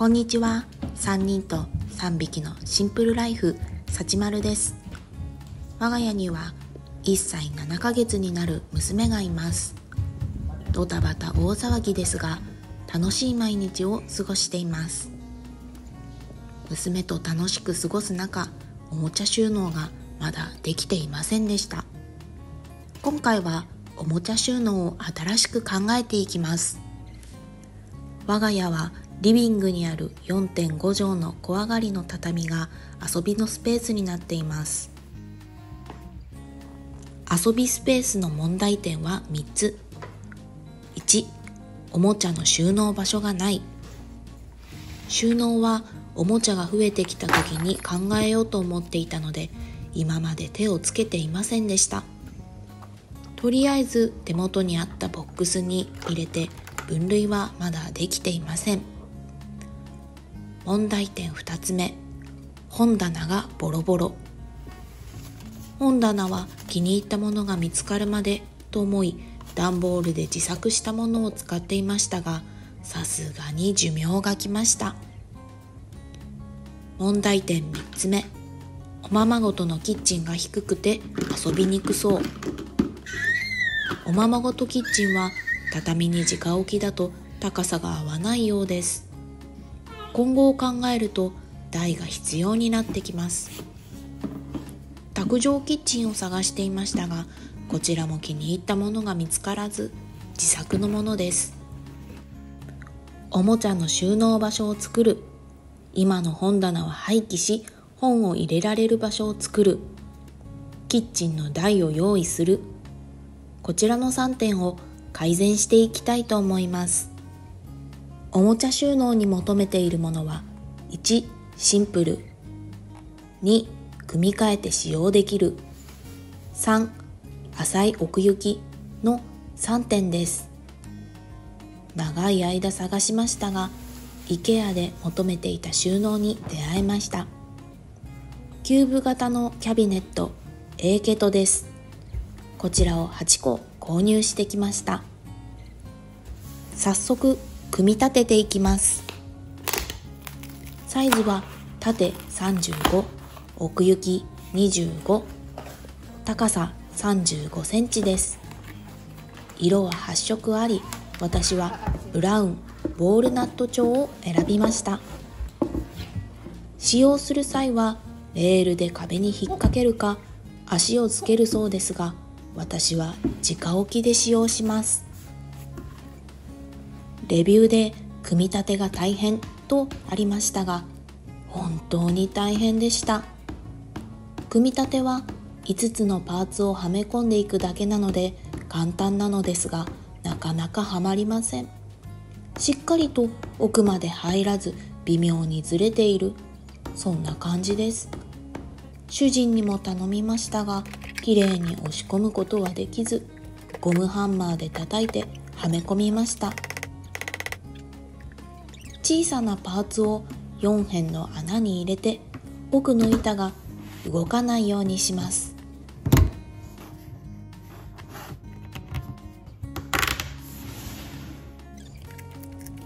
こんにちは。3人と3匹のシンプルライフ、さちまるです。我が家には1歳7ヶ月になる娘がいます。ドタバタ大騒ぎですが、楽しい毎日を過ごしています。娘と楽しく過ごす中、おもちゃ収納がまだできていませんでした。今回はおもちゃ収納を新しく考えていきます。我が家はリビングにある 4.5 畳の小上がりの畳が遊びのスペースになっています。遊びスペースの問題点は3つ。1、おもちゃの収納場所がない。収納はおもちゃが増えてきた時に考えようと思っていたので、今まで手をつけていませんでした。とりあえず手元にあったボックスに入れて、分類はまだできていません。問題点2つ目、本棚がボロボロ。本棚は気に入ったものが見つかるまでと思い、段ボールで自作したものを使っていましたが、さすがに寿命が来ました。問題点3つ目、おままごとのキッチンが低くて遊びにくそう。おままごとキッチンは畳に直置きだと高さが合わないようです。今後を考えると台が必要になってきます。卓上キッチンを探していましたが、こちらも気に入ったものが見つからず、自作のものです。おもちゃの収納場所を作る。今の本棚は廃棄し、本を入れられる場所を作る。キッチンの台を用意する。こちらの3点を改善していきたいと思います。おもちゃ収納に求めているものは、1、シンプル。2、組み替えて使用できる。3、浅い奥行きの3点です。長い間探しましたが、IKEA で求めていた収納に出会えました。キューブ型のキャビネット、Aケトです。こちらを8個購入してきました。早速組み立てていきます。サイズは縦35、奥行き25、高さ35センチです。色は8色あり、私はブラウン、ボールナット調を選びました。使用する際はレールで壁に引っ掛けるか足をつけるそうですが、私は直置きで使用します。レビューで組み立てが大変とありましたが、本当に大変でした。組み立ては5つのパーツをはめ込んでいくだけなので簡単なのですが、なかなかはまりません。しっかりと奥まで入らず微妙にずれている、そんな感じです。主人にも頼みましたが、きれいに押し込むことはできず、ゴムハンマーで叩いてはめ込みました。小さなパーツを4辺の穴に入れて、奥の板が動かないようにします。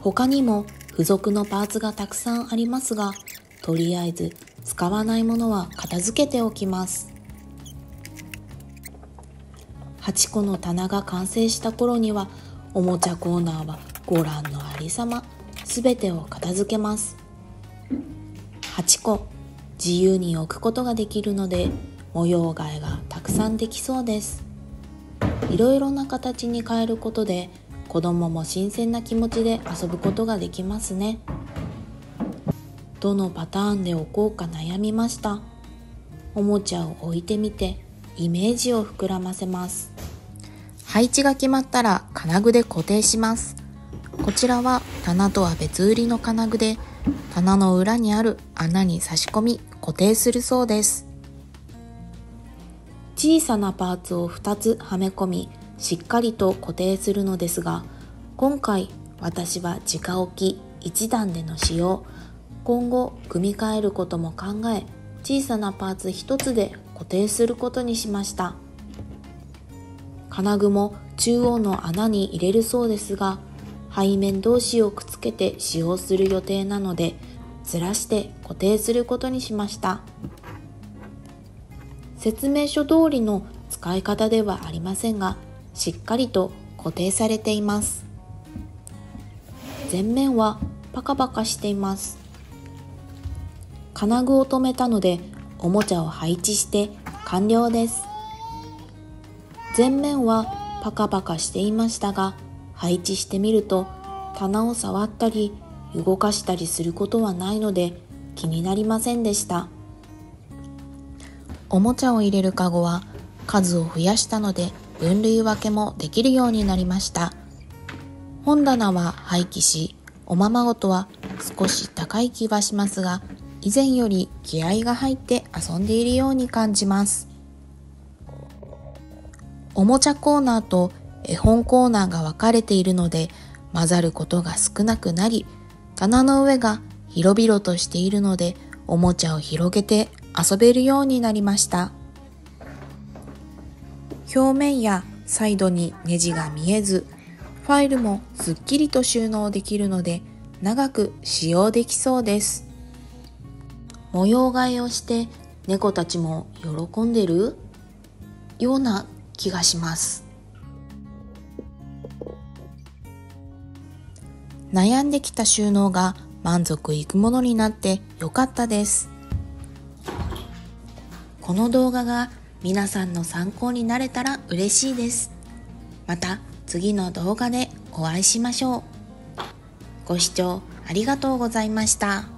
他にも付属のパーツがたくさんありますが、とりあえず使わないものは片付けておきます。8個の棚が完成した頃には、おもちゃコーナーはご覧のありさま、すべてを片付けます。8個、自由に置くことができるので、模様替えがたくさんできそうです。いろいろな形に変えることで、子供も新鮮な気持ちで遊ぶことができますね。どのパターンで置こうか悩みました。おもちゃを置いてみて、イメージを膨らませます。配置が決まったら金具で固定します。こちらは棚とは別売りの金具で、棚の裏にある穴に差し込み固定するそうです。小さなパーツを2つはめ込み、しっかりと固定するのですが、今回私は直置き1段での使用、今後組み替えることも考え、小さなパーツ1つで固定することにしました。金具も中央の穴に入れるそうですが、背面同士をくっつけて使用する予定なので、ずらして固定することにしました。説明書通りの使い方ではありませんが、しっかりと固定されています。前面はパカパカしています。金具を留めたのでおもちゃを配置して完了です。前面はパカパカしていましたが、配置してみると棚を触ったり動かしたりすることはないので気になりませんでした。おもちゃを入れるカゴは数を増やしたので分類分けもできるようになりました。本棚は廃棄し、おままごとは少し高い気はしますが、以前より気合が入って遊んでいるように感じます。おもちゃコーナーと絵本コーナーが分かれているので混ざることが少なくなり、棚の上が広々としているのでおもちゃを広げて遊べるようになりました。表面やサイドにネジが見えず、ファイルもすっきりと収納できるので長く使用できそうです。模様替えをして猫たちも喜んでるような気がします。悩んできた収納が満足いくものになってよかったです。この動画が皆さんの参考になれたら嬉しいです。また次の動画でお会いしましょう。ご視聴ありがとうございました。